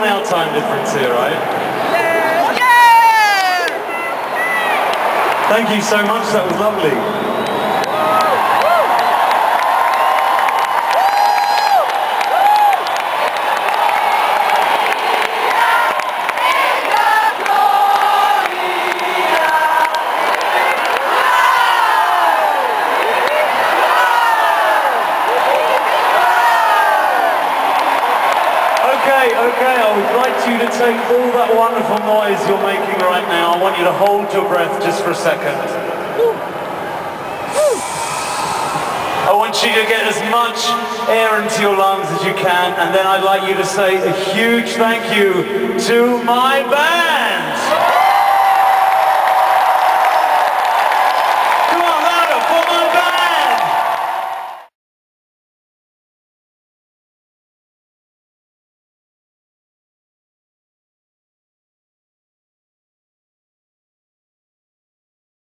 1 hour time difference here, right? Yeah. Yeah. Thank you so much, that was lovely. Okay, I would like you to take all that wonderful noise you're making right now. I want you to hold your breath just for a second. I want you to get as much air into your lungs as you can, and then I'd like you to say a huge thank you to my band.